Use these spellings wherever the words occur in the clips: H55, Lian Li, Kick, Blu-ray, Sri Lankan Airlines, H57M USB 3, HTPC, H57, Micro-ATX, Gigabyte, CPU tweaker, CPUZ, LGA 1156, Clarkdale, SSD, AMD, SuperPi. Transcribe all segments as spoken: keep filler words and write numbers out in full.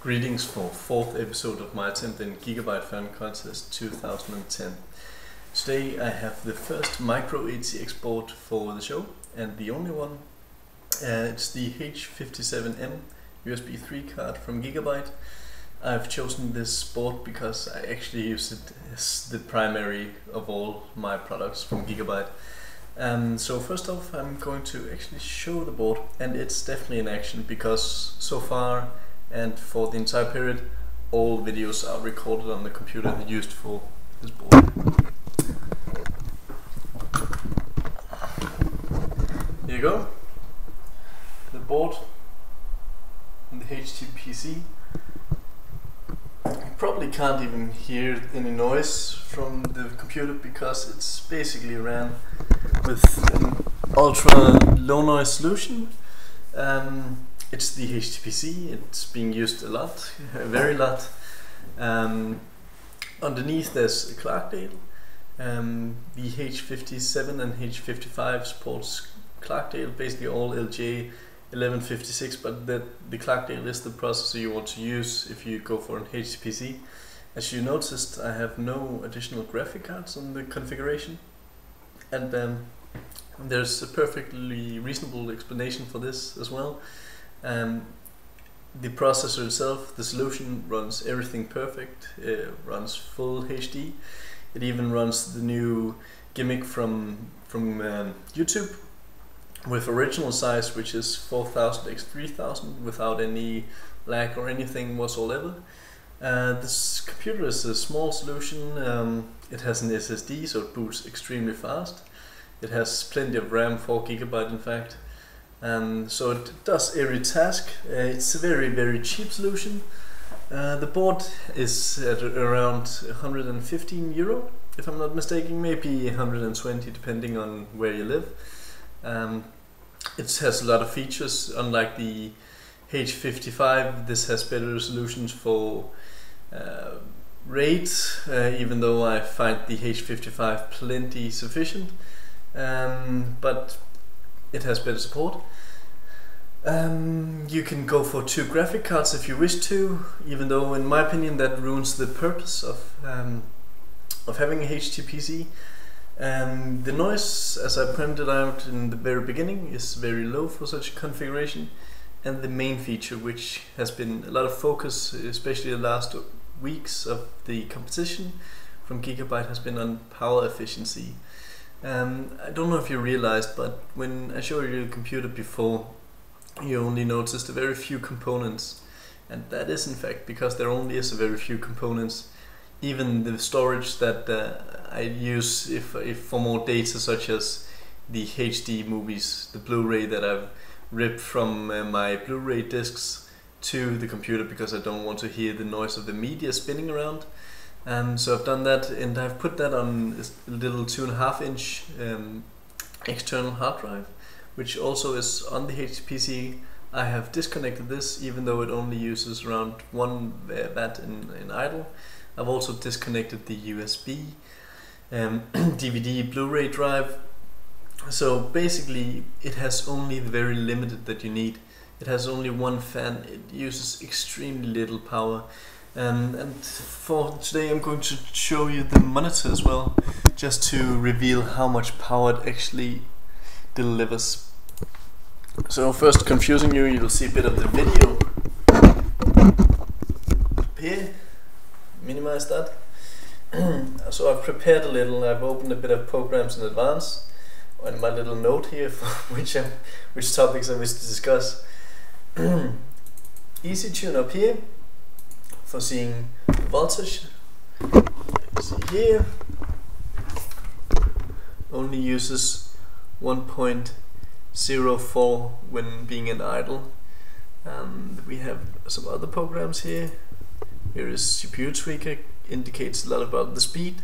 Greetings for fourth episode of my attempt in Gigabyte Fan Contest two thousand ten. Today I have the first micro A T X board for the show and the only one. Uh, it's the H fifty-seven M U S B three card from Gigabyte. I've chosen this board because I actually use it as the primary of all my products from Gigabyte. Um, so first off, I'm going to actually show the board, and it's definitely in action because so far and for the entire period all videos are recorded on the computer and used for this board. Here you go. The board and the H T P C. You probably can't even hear any noise from the computer because it's basically ran with an ultra low noise solution. Um, it's the H T P C, it's being used a lot, a very lot. Um, underneath there's Clarkdale. Um, the H fifty-seven and H fifty-five supports Clarkdale, basically all L G A eleven fifty-six, but the, the Clarkdale is the processor you want to use if you go for an H T P C. As you noticed, I have no additional graphic cards on the configuration, and um, there's a perfectly reasonable explanation for this as well. Um, the processor itself, the solution, runs everything perfect. It runs full H D. It even runs the new gimmick from, from um, YouTube, with original size, which is four thousand by three thousand, without any lag or anything whatsoever. Uh, this computer is a small solution. Um, it has an S S D, so it boots extremely fast. It has plenty of RAM, four gigabytes in fact. Um, so it does every task. Uh, it's a very, very cheap solution. Uh, the board is at around one hundred fifteen euro, if I'm not mistaken, maybe one hundred twenty, depending on where you live. Um, it has a lot of features. Unlike the H fifty-five, this has better solutions for uh, RAID, uh, even though I find the H fifty-five plenty sufficient, um, but it has better support. Um, you can go for two graphic cards if you wish to, even though in my opinion that ruins the purpose of, um, of having a H T P C. Um, the noise, as I pointed out in the very beginning, is very low for such a configuration, and the main feature, which has been a lot of focus, especially the last weeks of the competition from Gigabyte, has been on power efficiency. Um, I don't know if you realized, but when I showed you the computer before, you only noticed a very few components, and that is in fact because there only is a very few components. Even the storage that uh, I use if, if for more data, such as the H D movies, the Blu-ray that I've ripped from uh, my Blu-ray discs to the computer because I don't want to hear the noise of the media spinning around. Um, so I've done that, and I've put that on a little two and a half inch um, external hard drive, which also is on the H T P C. I have disconnected this, even though it only uses around one watt in, in idle. I've also disconnected the U S B, um, D V D, Blu-ray drive. So basically it has only the very limited that you need. It has only one fan. It uses extremely little power. Um, and for today I'm going to show you the monitor as well, just to reveal how much power it actually delivers. So first, confusing you, you'll see a bit of the video up here. Minimize that. So I've prepared a little. I've opened a bit of programs in advance on my little note here for which I'm, which topics I wish to discuss. Easy tune up here for seeing voltage. See here, only uses one point zero four when being in idle. Um, we have some other programs here. Here is C P U tweaker, indicates a lot about the speed,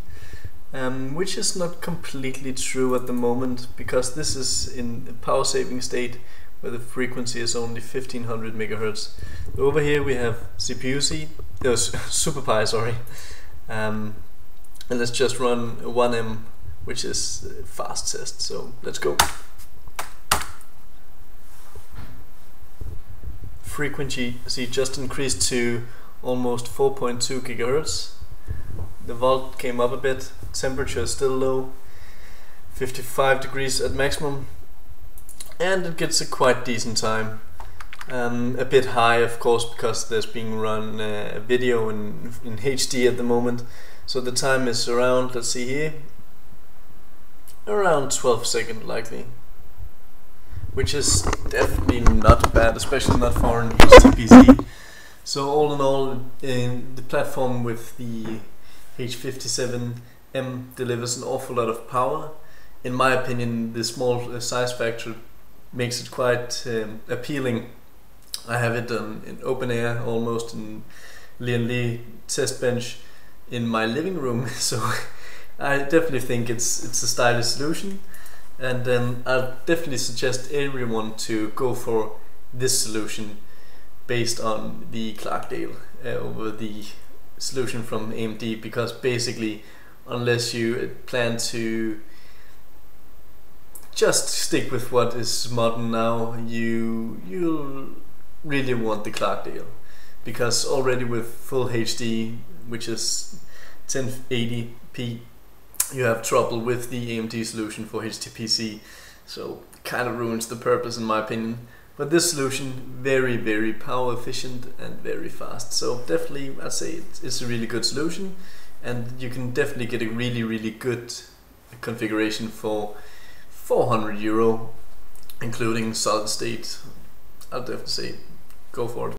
um, which is not completely true at the moment because this is in a power saving state where the frequency is only fifteen hundred megahertz. Over here we have C P U Z, uh, SuperPi, sorry, um, and let's just run one M, which is a fast test, so let's go. frequency just increased to almost four point two gigahertz. The volt came up a bit, temperature is still low, fifty-five degrees at maximum, and it gets a quite decent time. Um, a bit high, of course, because there's being run uh, a video in, in H D at the moment. So the time is around, let's see here, around twelve seconds likely, which is definitely not bad, especially not for an H T P C. So all in all, uh, the platform with the H fifty-seven M delivers an awful lot of power. In my opinion, the small size factor makes it quite um, appealing. I have it um, in open air, almost in Lian Li test bench in my living room, so I definitely think it's it's a stylish solution, and um, I'll definitely suggest everyone to go for this solution based on the Clarkdale uh, over the solution from A M D, because basically, unless you plan to just stick with what is modern now, you you really want the Clarkdale, because already with full H D, which is ten eighty p, you have trouble with the A M D solution for H T P C, so kind of ruins the purpose in my opinion. But this solution, very very power efficient and very fast, so definitely I say it, it's a really good solution, and you can definitely get a really really good configuration for four hundred euro, including solid state. I'd have to say, go for it.